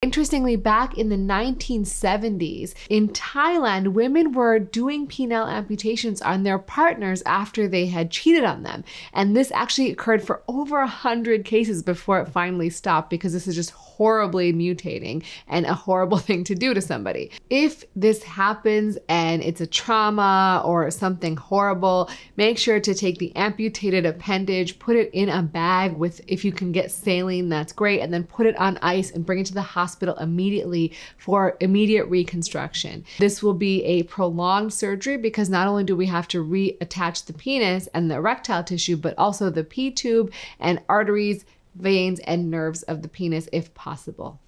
Interestingly, back in the 1970s, in Thailand, women were doing penile amputations on their partners after they had cheated on them. And this actually occurred for over 100 cases before it finally stopped, because this is just horribly mutating and a horrible thing to do to somebody. If this happens and it's a trauma or something horrible, make sure to take the amputated appendage, put it in a bag with, if you can get saline, that's great, and then put it on ice and bring it to the hospital immediately for immediate reconstruction. This will be a prolonged surgery because not only do we have to reattach the penis and the erectile tissue, but also the P tube and arteries, veins, and nerves of the penis if possible.